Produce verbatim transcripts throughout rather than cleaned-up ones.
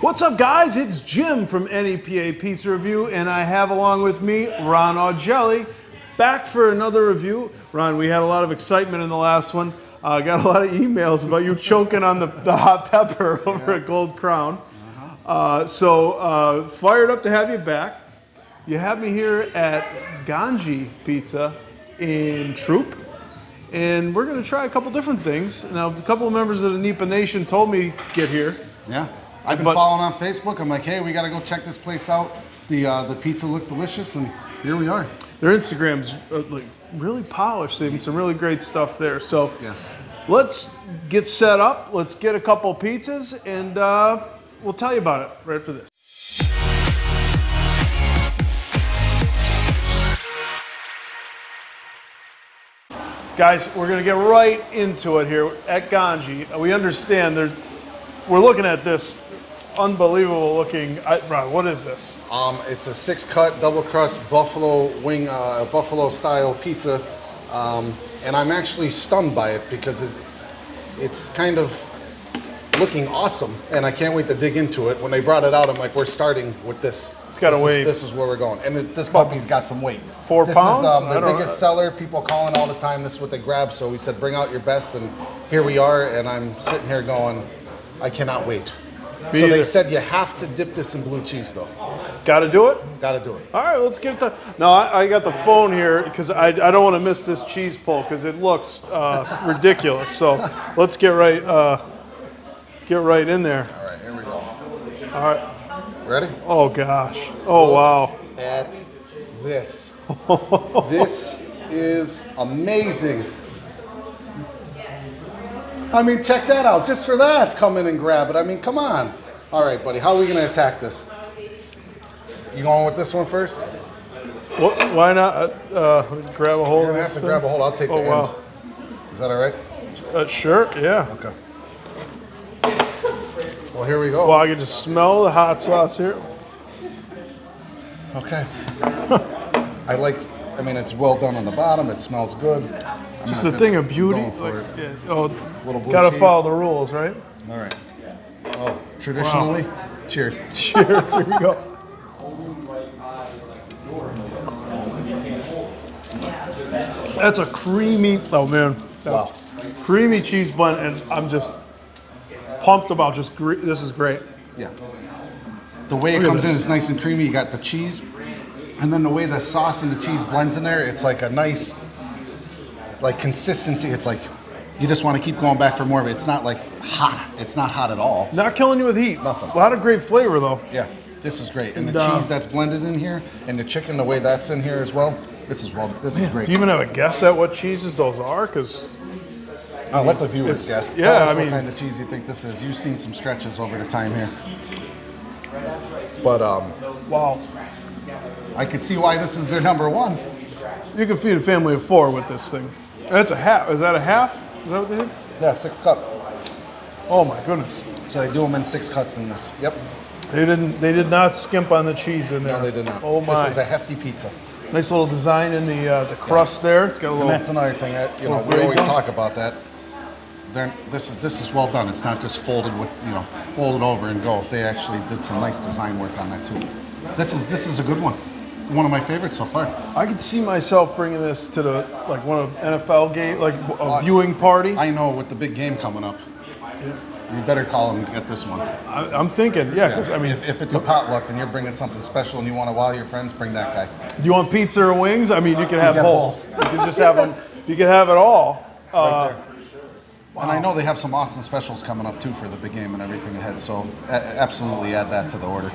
What's up, guys? It's Jim from N E P A Pizza Review, and I have along with me Ron Audjelly, back for another review. Ron, we had a lot of excitement in the last one. I uh, got a lot of emails about you choking on the, the hot pepper over yeah. a Gold Crown. Uh-huh. uh, so uh, fired up to have you back. You have me here at Gangi Pizza in Throop, and we're going to try a couple different things. Now, a couple of members of the NEPA Nation told me get here. Yeah, I've been but, following on Facebook. I'm like, hey, we got to go check this place out. The uh, the pizza looked delicious, and here we are. Their Instagram's uh, like really polished. They've done some really great stuff there. So yeah. Let's get set up. Let's get a couple pizzas, and uh, we'll tell you about it right after this. Guys, we're gonna get right into it here at Gangi. We understand there. We're looking at this unbelievable looking. I, Ron, what is this? Um, it's a six-cut double crust buffalo wing, uh, buffalo style pizza, um, and I'm actually stunned by it because it, it's kind of looking awesome, and I can't wait to dig into it. When they brought it out, I'm like, we're starting with this. It's got a weight. This is where we're going, and it, this puppy's got some weight. Four this pounds? This is um, their biggest know. seller. People calling all the time. This is what they grab. So we said, bring out your best, and here we are. And I'm sitting here going, I cannot wait. Me so either. They said you have to dip this in blue cheese, though. Got to do it. Got to do it. All right, let's get the. No, I, I got the phone here because I, I don't want to miss this cheese pull because it looks uh, ridiculous. So let's get right uh, get right in there. All right, here we go. All right. Ready? Oh gosh. Oh Look wow. At this. This is amazing. I mean, check that out. Just for that, come in and grab it. I mean, come on. All right, buddy. How are we going to attack this? You going with this one first? Well, why not uh, uh, grab a hold? You're gonna have to grab a hold. I'll take the end. Wow. Is that all right? Uh, sure. Yeah. Okay. Well, here we go. Well, I can just smell the hot sauce here. Okay. I like, I mean, it's well done on the bottom. It smells good. I'm just a thing of beauty. Like, yeah. Oh, little blue gotta cheese. Follow the rules, right? All right. Well, traditionally, wow. Cheers. Cheers, here we go. That's a creamy, oh man. Wow. Creamy cheese blend, and I'm just, pumped about just this is great. Yeah. The way it comes in is nice and creamy. You got the cheese, and then the way the sauce and the cheese blends in there, it's like a nice, like consistency. It's like you just want to keep going back for more of it. It's not like hot. It's not hot at all. Not killing you with heat. Nothing. A lot of great flavor though. Yeah. This is great. And, and the uh, cheese that's blended in here, and the chicken, the way that's in here as well. This is well. This man, is great. Do you even have a guess at what cheeses those are? Because. I'll let the viewers it's, guess. Yeah, Tell us I what mean, kind of cheese you think this is. You've seen some stretches over the time here, but um, wow, I could see why this is their number one. You can feed a family of four with this thing. That's a half. Is that a half? Is that what they did? Yeah, six cup. Oh my goodness! So they do them in six cuts in this. Yep. They didn't. They did not skimp on the cheese in there. No, they did not. Oh my! This is a hefty pizza. Nice little design in the uh, the crust yeah. there. It's got a little. And that's another thing that you know we always done. talk about that. They're, this is this is well done. It's not just folded with you know folded over and go. They actually did some nice design work on that too. This is this is a good one, one of my favorites so far. I could see myself bringing this to the like one of N F L game like a uh, viewing party. I know with the big game coming up, you better call and get this one. I, I'm thinking, yeah. Because yeah. I mean, if, if it's a potluck and you're bringing something special and you want to wow your friends, bring that guy. Do you want pizza or wings? I mean, you can have both. You can just have them. You can have it all. Uh, right there. Wow. And I know they have some Austin specials coming up too for the big game and everything ahead, so absolutely add that to the order.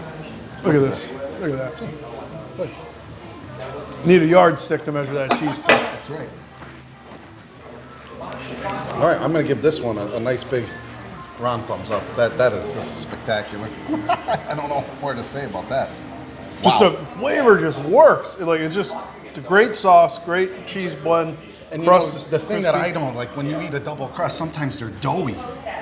Look, Look at this. this. Look at that. Look. Need a yardstick to measure that cheese plate. That's right. All right, I'm going to give this one a, a nice big round thumbs up. That That is just spectacular. I don't know what to say about that. Just wow. the flavor just works. Like it's just it's a great sauce, great cheese blend. And you know, the thing that I don't like when you eat a double crust, sometimes they're doughy,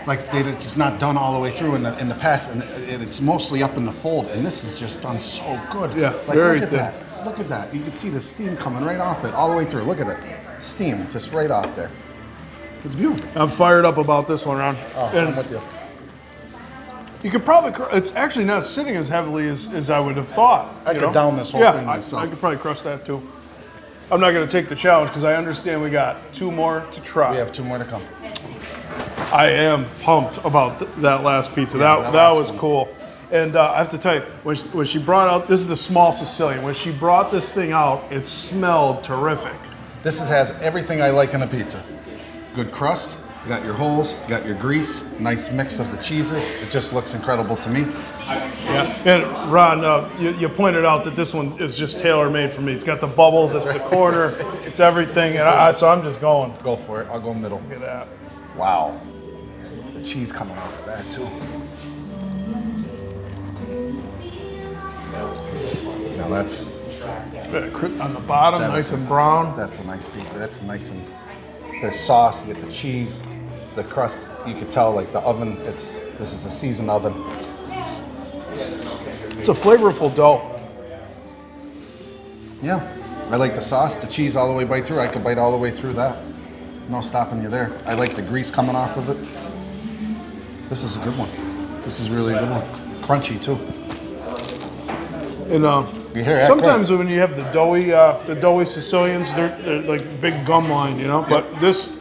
like they're just not done all the way through in the in the past, and it's mostly up in the fold. And this is just done so good. Yeah, like, very good. Look at that! Look at that! You can see the steam coming right off it, all the way through. Look at it, steam just right off there. It's beautiful. I'm fired up about this one, Ron. Oh, and I'm with you. You could probably, it's actually not sitting as heavily as, as I would have thought. I could know? down this whole yeah, thing I, myself. I could probably crush that too. I'm not going to take the challenge because I understand we got two more to try. We have two more to come. I am pumped about th that last pizza. Yeah, that that, that was one. cool. And uh, I have to tell you, when she, when she brought out, this is the small Sicilian. When she brought this thing out, it smelled terrific. This is, has everything I like in a pizza. Good crust. You got your holes, you got your grease, nice mix of the cheeses. It just looks incredible to me. Yeah, and Ron, uh, you, you pointed out that this one is just tailor-made for me. It's got the bubbles, That's it's right. the quarter, it's everything, and I, so I'm just going. Go for it, I'll go middle. Look at that. Wow, the cheese coming off of that too. Now that's... On the bottom, nice and brown. That's a nice pizza, that's nice and... There's sauce, you get the cheese, the crust, you can tell like the oven, it's this is a seasoned oven. It's a flavorful dough. Yeah, I like the sauce, the cheese all the way by through. I could bite all the way through that. No stopping you there. I like the grease coming off of it. This is a good one. This is really a good one. Crunchy too. And uh, you hear sometimes crunch. when you have the doughy, uh, the doughy Sicilians, they're, they're like big gum line, you know. Yep. But this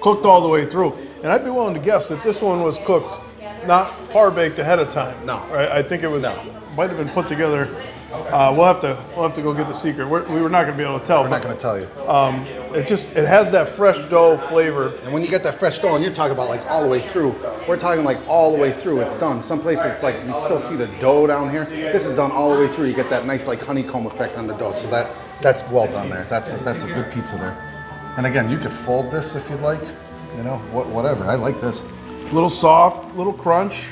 cooked all the way through, and I'd be willing to guess that this one was cooked, not par baked ahead of time. No, right? I think it was no. might have been put together. Uh, we'll have to we'll have to go get the secret. We're, we were not going to be able to tell. We're but, not going to tell you. Um, it just it has that fresh dough flavor. And when you get that fresh dough, and you're talking about like all the way through, we're talking like all the way through. It's done. Some places it's like you still see the dough down here. This is done all the way through. You get that nice like honeycomb effect on the dough. So that that's well done there. That's a, that's a good pizza there. And again, you could fold this if you'd like. You know, what whatever. I like this. A little soft, little crunch,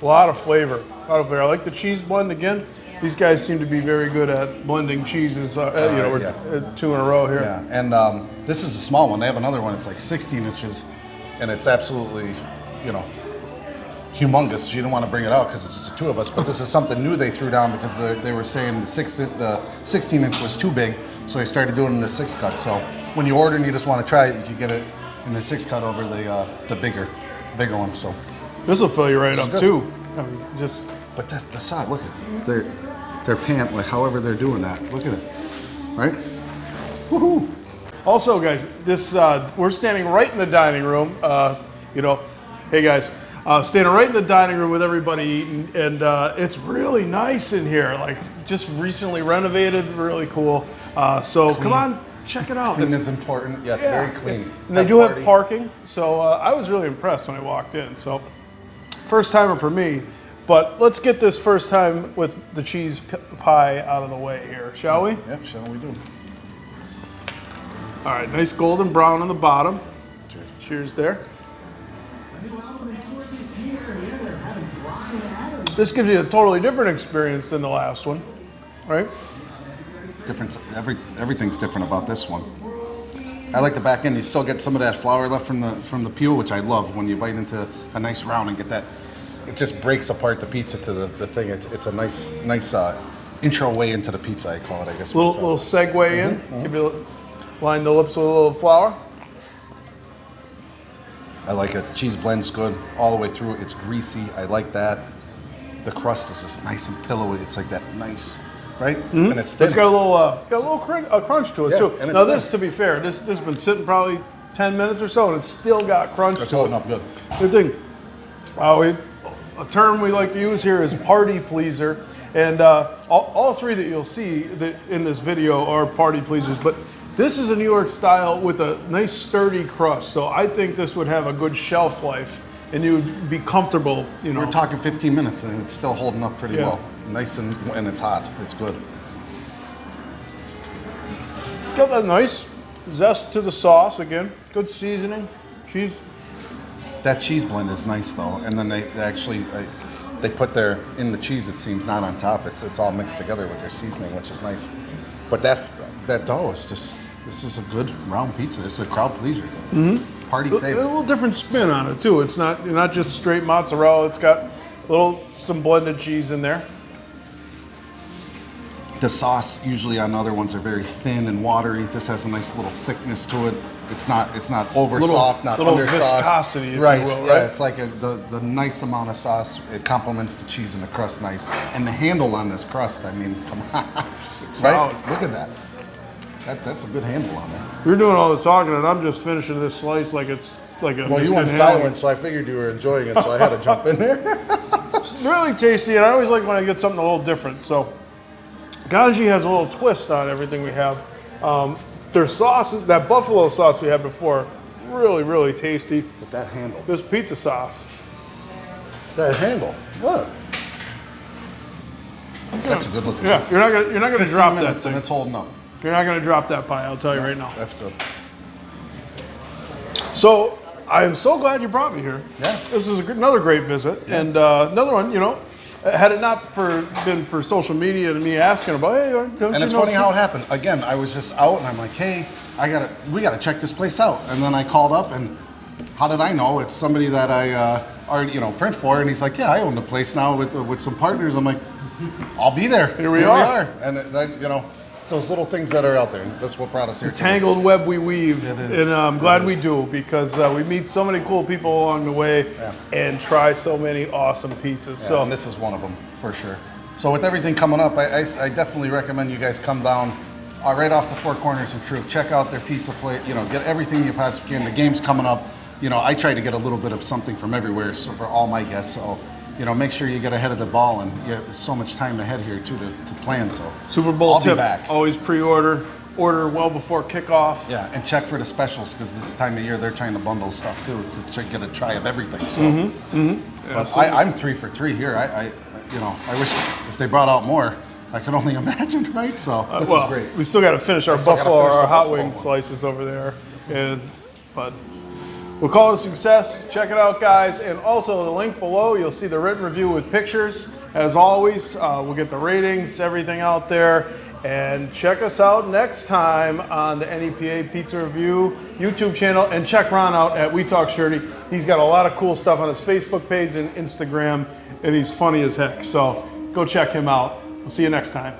a lot of flavor. A lot of flavor. I like the cheese blend again. These guys seem to be very good at blending cheeses, uh, uh, you know, we're yeah. two in a row here. Yeah, and um, this is a small one. They have another one, it's like sixteen inches, and it's absolutely, you know, humongous. You don't want to bring it out because it's just the two of us, but this is something new they threw down because the, they were saying the, six, the sixteen inch was too big, so they started doing the six cut. So when you order and you just want to try it, you can get it in the six cut over the, uh, the bigger, bigger one, so. This will fill you right up good. too. I mean, just. But that, the side, look at it. Their pant, like however they're doing that. Look at it, right? Woohoo! Also, guys, this uh, we're standing right in the dining room. Uh, you know, hey guys, uh, standing right in the dining room with everybody eating, and uh, it's really nice in here. Like just recently renovated, really cool. Uh, so clean. Come on, check it out. Clean it's, is important. Yes, yeah. very clean. And they do party. have parking, so uh, I was really impressed when I walked in. So first timer for me. But let's get this first time with the cheese pie out of the way here, shall we? Yep, shall we do. All right, nice golden brown on the bottom. Cheers. Cheers there. This gives you a totally different experience than the last one, right? Different, every, everything's different about this one. I like the back end. You still get some of that flour left from the, from the peel, which I love when you bite into a nice round and get that. It just breaks apart the pizza to the, the thing. It's, it's a nice nice uh, intro way into the pizza, I call it, I guess. Little, little segue mm-hmm, in. Mm-hmm. Give you a little, line the lips with a little flour. I like it. Cheese blends good all the way through. It's greasy. I like that. The crust is just nice and pillowy. It's like that nice, right? Mm-hmm. And it's thin. It's got a little, uh, got a little crunch, a crunch to it, yeah, too. And it's now, thin. This, to be fair, this, this has been sitting probably ten minutes or so, and it's still got crunch That's to holding it. up good. Good thing. Wow, it, A term we like to use here is party pleaser, and uh, all, all three that you'll see that in this video are party pleasers, but this is a New York style with a nice sturdy crust, so I think this would have a good shelf life, and you would be comfortable, you know. We're talking fifteen minutes, and it's still holding up pretty yeah. well. Nice and, and it's hot. It's good. Got that nice zest to the sauce again. Good seasoning. Cheese. That cheese blend is nice though, and then they, they actually uh, they put their in the cheese. It seems not on top. It's it's all mixed together with their seasoning, which is nice. But that that dough is just this is a good round pizza. This is a crowd pleaser, mm-hmm. party favorite. A little different spin on it too. It's not not just straight mozzarella. It's got a little some blended cheese in there. The sauce usually on other ones are very thin and watery. This has a nice little thickness to it. It's not it's not over little, soft, not under sauce. Right, right, yeah. It's like a, the the nice amount of sauce. It complements the cheese and the crust nice. And the handle on this crust, I mean, come on, right? Look at that. That that's a good handle on there. You're doing all the talking, and I'm just finishing this slice like it's like a. Well, you went silent, so I figured you were enjoying it, so I had to jump in there. It's really tasty, and I always like when I get something a little different. So. Gangi has a little twist on everything we have. Um, their sauce, that buffalo sauce we had before, really, really tasty. With that handle. This pizza sauce. That handle. Look. That's a good looking. Yeah, pizza. You're not gonna, you're not gonna drop that thing. And it's holding up. You're not gonna drop that pie. I'll tell you yeah, right now. That's good. So I am so glad you brought me here. Yeah. This is a good, another great visit, yeah. and uh, another one. You know. Had it not for been for social media and me asking about, hey, don't and it's know funny how it happened. Again, I was just out and I'm like, hey, I gotta, we gotta check this place out. And then I called up and how did I know? It's somebody that I uh, already, you know, print for. And he's like, yeah, I own the place now with uh, with some partners. I'm like, I'll be there. Here we, here are. we are. And then you know, it's those little things that are out there. And that's what brought us here. The tangled web we weave. It is. And I'm glad we do because uh, we meet so many cool people along the way yeah. and try so many awesome pizzas. Yeah, so and this is one of them for sure. So with everything coming up, I, I, I definitely recommend you guys come down uh, right off the Four Corners in Throop. Check out their pizza plate. You know, get everything you possibly can. The game's coming up. You know, I try to get a little bit of something from everywhere so for all my guests. So. You know, make sure you get ahead of the ball, and you have so much time ahead here too to, to plan. So Super Bowl I'll tip: be back. Always pre-order, order well before kickoff. Yeah, and check for the specials because this time of year they're trying to bundle stuff too to check, get a try of everything. So, mm-hmm. Mm-hmm. Yeah, but I, I'm three for three here. I, I, you know, I wish if they brought out more, I can only imagine, right? So this uh, well, is great. We still got to finish our buffalo, finish our hot wing slices over there, and but. We'll call it a success. Check it out, guys. And also the link below, you'll see the written review with pictures. As always, uh, we'll get the ratings, everything out there. And check us out next time on the N E P A Pizza Review YouTube channel. And check Ron out at We Talk Shirty. He's got a lot of cool stuff on his Facebook page and Instagram. And he's funny as heck. So go check him out. We'll see you next time.